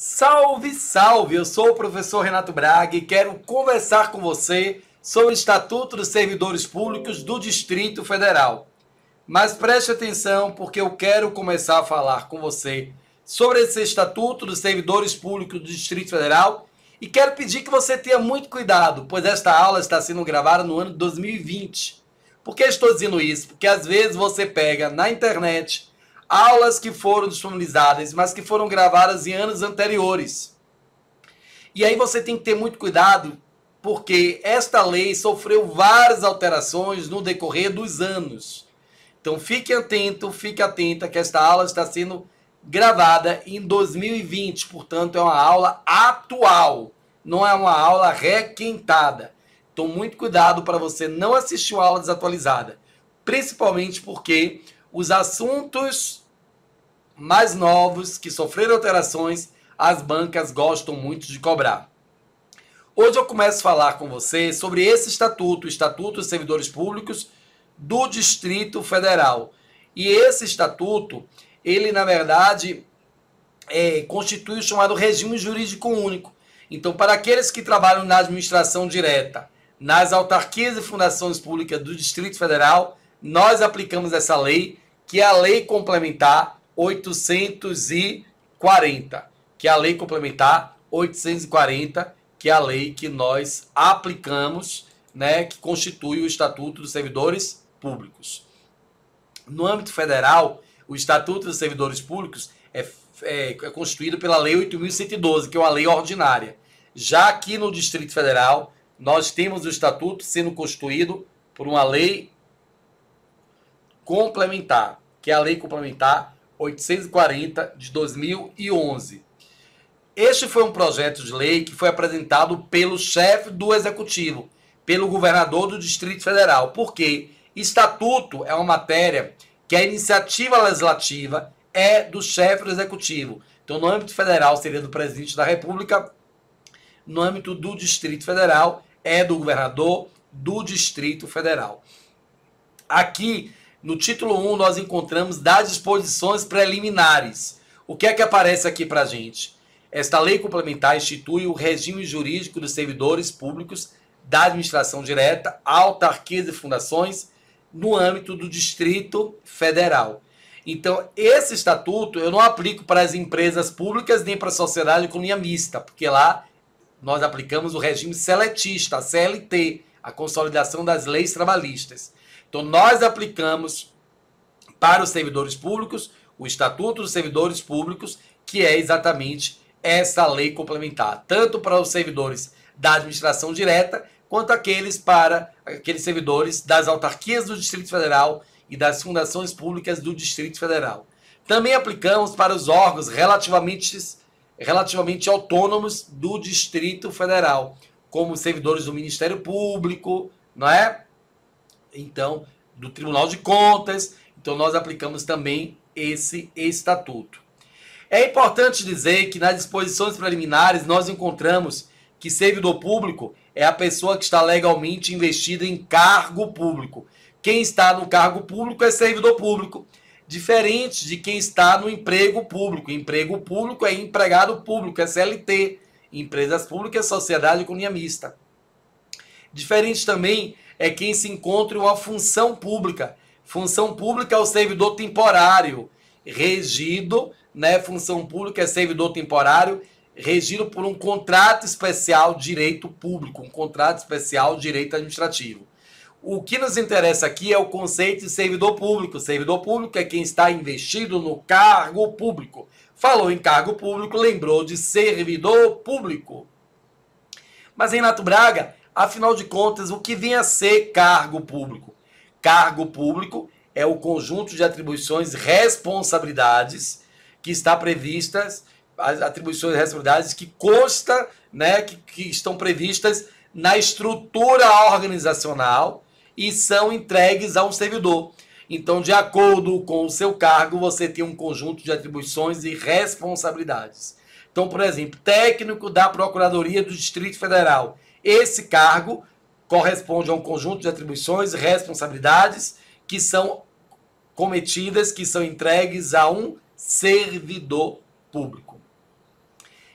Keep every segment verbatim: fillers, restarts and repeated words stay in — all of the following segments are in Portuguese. Salve, salve! Eu sou o professor Renato Braga e quero conversar com você sobre o Estatuto dos Servidores Públicos do Distrito Federal. Mas preste atenção, porque eu quero começar a falar com você sobre esse Estatuto dos Servidores Públicos do Distrito Federal e quero pedir que você tenha muito cuidado, pois esta aula está sendo gravada no ano de dois mil e vinte. Por que estou dizendo isso? Porque às vezes você pega na internet aulas que foram disponibilizadas, mas que foram gravadas em anos anteriores. E aí você tem que ter muito cuidado, porque esta lei sofreu várias alterações no decorrer dos anos. Então fique atento, fique atenta, que esta aula está sendo gravada em dois mil e vinte, portanto é uma aula atual, não é uma aula requentada. Então muito cuidado para você não assistir uma aula desatualizada, principalmente porque os assuntos mais novos, que sofreram alterações, as bancas gostam muito de cobrar. Hoje eu começo a falar com você sobre esse estatuto, o Estatuto dos Servidores Públicos do Distrito Federal. E esse estatuto, ele na verdade, é, constitui o chamado regime jurídico único. Então, para aqueles que trabalham na administração direta, nas autarquias e fundações públicas do Distrito Federal, nós aplicamos essa lei, que é a Lei Complementar oitocentos e quarenta, que é a Lei Complementar oitocentos e quarenta, que é a lei que nós aplicamos, né, que constitui o Estatuto dos Servidores Públicos. No âmbito federal, o Estatuto dos Servidores Públicos é, é, é constituído pela Lei oito mil cento e doze, que é uma lei ordinária. Já aqui no Distrito Federal, nós temos o Estatuto sendo constituído por uma lei complementar, que é a Lei Complementar oitocentos e quarenta de dois mil e onze. Este foi um projeto de lei que foi apresentado pelo chefe do Executivo, pelo governador do Distrito Federal, porque estatuto é uma matéria que a iniciativa legislativa é do chefe do Executivo. Então, no âmbito federal, seria do presidente da República, no âmbito do Distrito Federal, é do governador do Distrito Federal. Aqui, no título um, nós encontramos das disposições preliminares. O que é que aparece aqui para a gente? Esta lei complementar institui o regime jurídico dos servidores públicos da administração direta, autarquias e fundações no âmbito do Distrito Federal. Então, esse estatuto eu não aplico para as empresas públicas nem para a sociedade de economia mista, porque lá nós aplicamos o regime seletista, a C L T, a Consolidação das Leis Trabalhistas. Então, nós aplicamos para os servidores públicos o Estatuto dos Servidores Públicos, que é exatamente essa lei complementar, tanto para os servidores da administração direta, quanto aqueles para aqueles servidores das autarquias do Distrito Federal e das fundações públicas do Distrito Federal. Também aplicamos para os órgãos relativamente, relativamente autônomos do Distrito Federal, como os servidores do Ministério Público, não é? Então, do Tribunal de Contas. Então, nós aplicamos também esse estatuto. É importante dizer que nas disposições preliminares nós encontramos que servidor público é a pessoa que está legalmente investida em cargo público. Quem está no cargo público é servidor público, diferente de quem está no emprego público. Emprego público é empregado público, é C L T, empresas públicas, sociedade de economia mista. Diferente também é quem se encontra em uma função pública. Função pública é o servidor temporário, regido, né? Função pública é servidor temporário, regido por um contrato especial de direito público, um contrato especial de direito administrativo. O que nos interessa aqui é o conceito de servidor público. Servidor público é quem está investido no cargo público. Falou em cargo público, lembrou de servidor público. Mas Renato Braga, afinal de contas, o que vem a ser cargo público? Cargo público é o conjunto de atribuições e responsabilidades que está previstas, as atribuições e responsabilidades que consta, né, que, que estão previstas na estrutura organizacional e são entregues a um servidor. Então, de acordo com o seu cargo, você tem um conjunto de atribuições e responsabilidades. Então, por exemplo, técnico da Procuradoria do Distrito Federal. Esse cargo corresponde a um conjunto de atribuições e responsabilidades que são cometidas, que são entregues a um servidor público.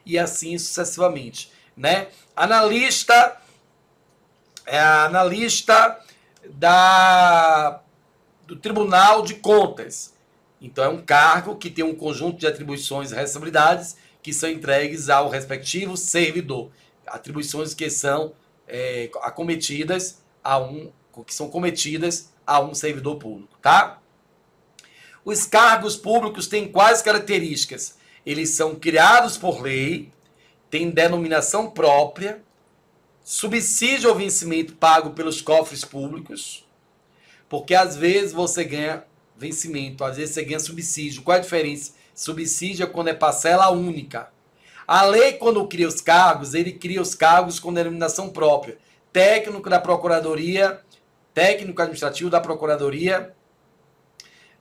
e assim sucessivamente, né? Analista, é, analista da, do Tribunal de Contas. Então, é um cargo que tem um conjunto de atribuições e responsabilidades que são entregues ao respectivo servidor. Atribuições que são é, acometidas a um, que são cometidas a um servidor público, tá? Os cargos públicos têm quais características? Eles são criados por lei, têm denominação própria, subsídio ao vencimento pago pelos cofres públicos, porque às vezes você ganha vencimento, às vezes você ganha subsídio. Qual a diferença? Subsídio é quando é parcela única. A lei, quando cria os cargos, ele cria os cargos com denominação própria. Técnico da Procuradoria, técnico administrativo da Procuradoria,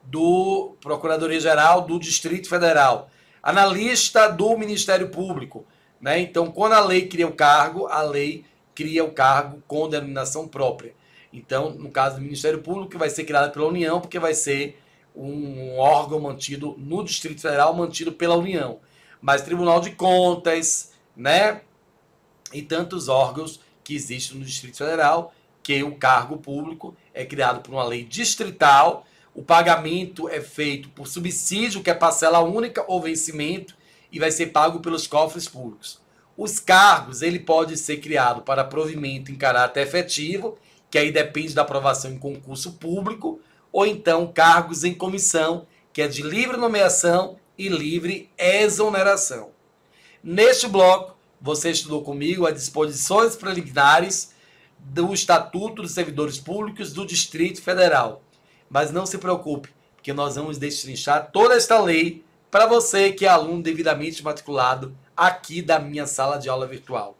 do Procuradoria Geral do Distrito Federal, analista do Ministério Público, né? Então, quando a lei cria o cargo, a lei cria o cargo com denominação própria. Então, no caso do Ministério Público, vai ser criado pela União, porque vai ser um órgão mantido no Distrito Federal, mantido pela União. Mas Tribunal de Contas, né? E tantos órgãos que existem no Distrito Federal, que o cargo público é criado por uma lei distrital. O pagamento é feito por subsídio, que é parcela única ou vencimento, e vai ser pago pelos cofres públicos. Os cargos, ele pode ser criado para provimento em caráter efetivo, que aí depende da aprovação em concurso público, ou então cargos em comissão, que é de livre nomeação e livre exoneração. Neste bloco, você estudou comigo as disposições preliminares do Estatuto dos Servidores Públicos do Distrito Federal. Mas não se preocupe, porque nós vamos destrinchar toda esta lei para você que é aluno devidamente matriculado aqui da minha sala de aula virtual.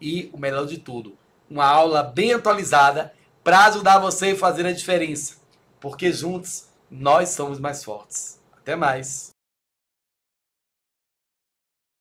E o melhor de tudo, uma aula bem atualizada para ajudar você a fazer a diferença, porque juntos nós somos mais fortes. Até mais!